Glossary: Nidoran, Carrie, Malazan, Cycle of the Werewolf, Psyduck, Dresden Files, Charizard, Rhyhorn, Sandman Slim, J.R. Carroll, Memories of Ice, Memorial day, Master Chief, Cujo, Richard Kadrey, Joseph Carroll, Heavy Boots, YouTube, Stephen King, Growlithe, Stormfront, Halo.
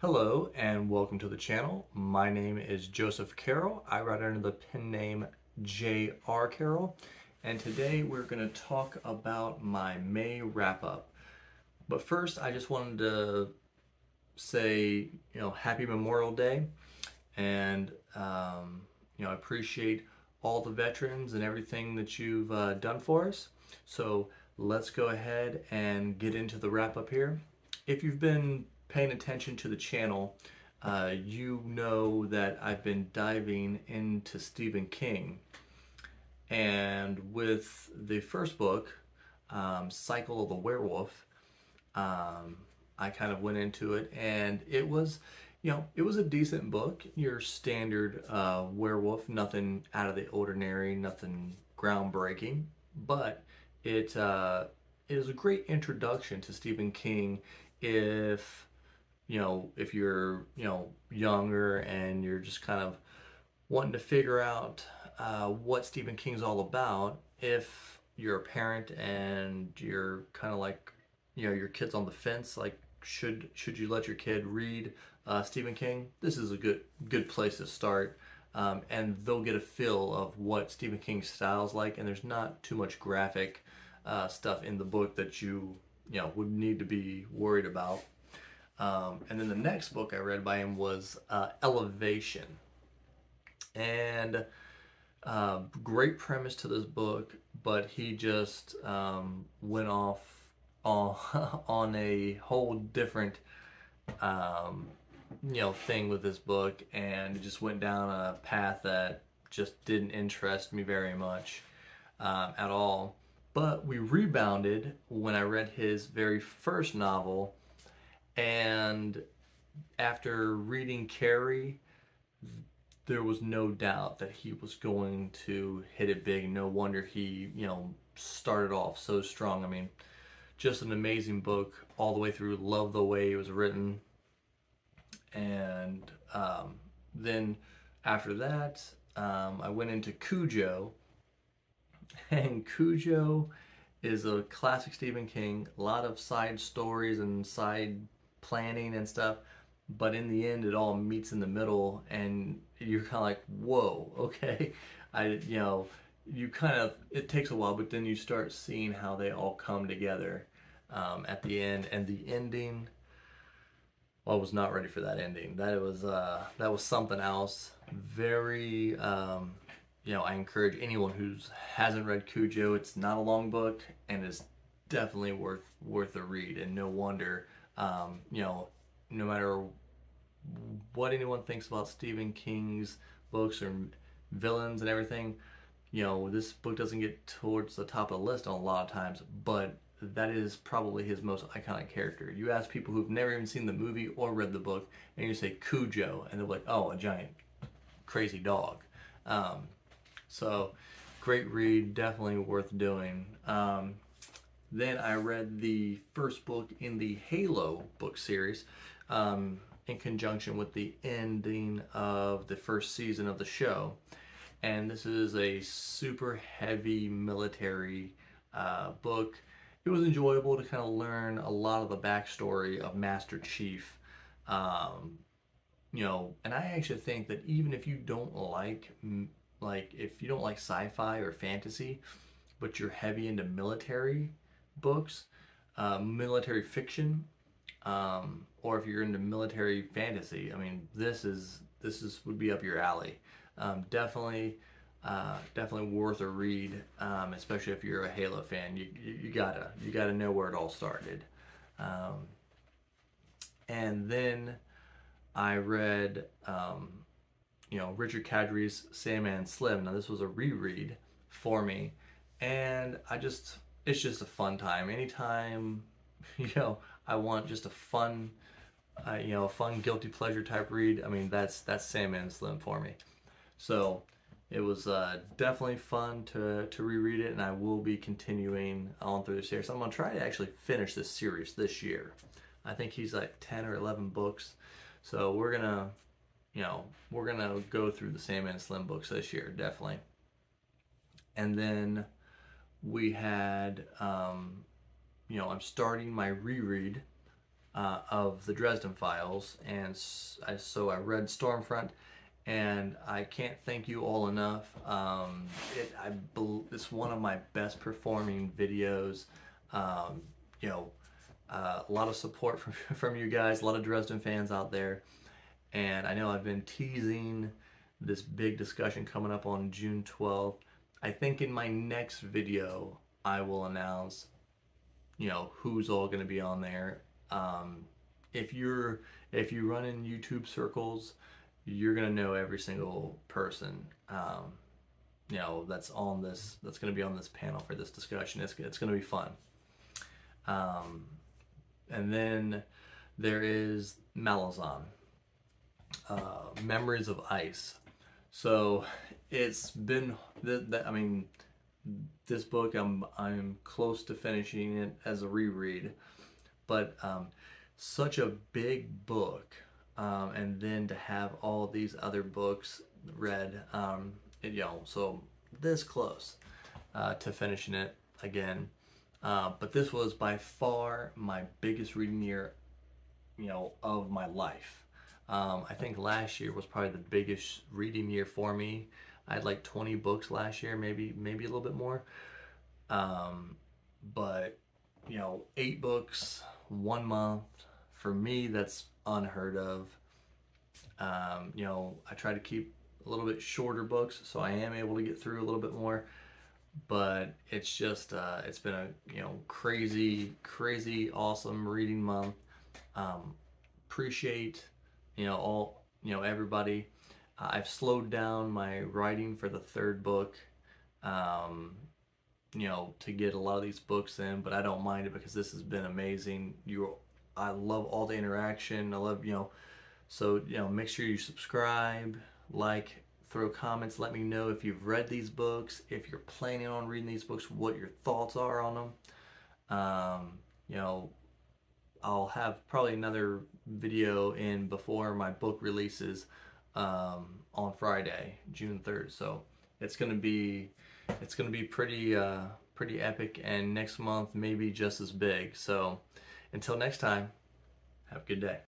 Hello and welcome to the channel. My name is Joseph Carroll. I write under the pen name J.R. Carroll, and today we're going to talk about my May wrap-up. But first, I just wanted to say, happy Memorial Day, and I appreciate all the veterans and everything that you've done for us. So let's go ahead and get into the wrap-up here. If you've been paying attention to the channel, you know that I've been diving into Stephen King. And with the first book, Cycle of the Werewolf, I kind of went into it, and it was, it was a decent book, your standard werewolf, nothing out of the ordinary, nothing groundbreaking, but it is a great introduction to Stephen King if if you're, younger and you're just kind of wanting to figure out what Stephen King's all about. If you're a parent and you're kind of like, your kid's on the fence, like should you let your kid read Stephen King? This is a good place to start, and they'll get a feel of what Stephen King's style's like, and there's not too much graphic stuff in the book that you would need to be worried about. And then the next book I read by him was Elevation. And great premise to this book, but he just went off on a whole different thing with this book, and it just went down a path that just didn't interest me very much at all. But we rebounded when I read his very first novel, and after reading Carrie, there was no doubt that he was going to hit it big. No wonder he, started off so strong. I mean, just an amazing book all the way through. Love the way it was written. And then after that, I went into Cujo. And Cujo is a classic Stephen King. A lot of side stories and side planning and stuff, but in the end it all meets in the middle, and you're kind of like, whoa, okay. It takes a while, but then you start seeing how they all come together at the end. And the ending, well, I was not ready for that ending. That was something else. Very I encourage anyone who hasn't read Cujo. It's not a long book, and it's definitely worth a read. And no wonder, no matter what anyone thinks about Stephen King's books or villains and everything, this book doesn't get towards the top of the list a lot of times, but that is probably his most iconic character. You ask people who've never even seen the movie or read the book, and you say Cujo, and they're like, oh, a giant crazy dog. So, great read, definitely worth doing. Then I read the first book in the Halo book series in conjunction with the ending of the first season of the show. And this is a super heavy military book. It was enjoyable to kind of learn a lot of the backstory of Master Chief. And I actually think that even if you don't like sci-fi or fantasy, but you're heavy into military books, military fiction, or if you're into military fantasy, I mean, this would be up your alley. Definitely worth a read, especially if you're a Halo fan. You gotta know where it all started. And then I read Richard Kadrey's Sandman Slim. Now this was a reread for me, and it's just a fun time. Anytime, I want just a fun, fun guilty pleasure type read. I mean, that's Sandman Slim for me. So it was definitely fun to reread it, and I will be continuing on through the series. I'm gonna try to actually finish this series this year. I think he's like 10 or 11 books. So we're gonna, we're gonna go through the Sandman Slim books this year, definitely. And then we had, I'm starting my reread of the Dresden Files, and so I read Stormfront, and I can't thank you all enough. It's one of my best performing videos. A lot of support from you guys, a lot of Dresden fans out there, and I know I've been teasing this big discussion coming up on June 12th. I think in my next video I will announce, who's all going to be on there. If you run in YouTube circles, you're gonna know every single person that's gonna be on this panel for this discussion. It's gonna be fun. And then there is Malazan, Memories of Ice. So it's been this book, I'm close to finishing it as a reread. But such a big book, and then to have all these other books read, so this close to finishing it again. But this was by far my biggest reading year, of my life. I think last year was probably the biggest reading year for me. I had like 20 books last year, maybe a little bit more. But 8 books, 1 month, for me that's unheard of. I try to keep a little bit shorter books, so I am able to get through a little bit more, but it's just it's been a crazy awesome reading month. Appreciate all everybody. I've slowed down my writing for the 3rd book to get a lot of these books in, but I don't mind it because this has been amazing. I love all the interaction. I love, so, make sure you subscribe, like, throw comments. Let me know if you've read these books, if you're planning on reading these books, what your thoughts are on them. I'll have probably another video in before my book releases on Friday, June 3rd. So it's going to be pretty pretty epic, and next month maybe just as big. So until next time, have a good day.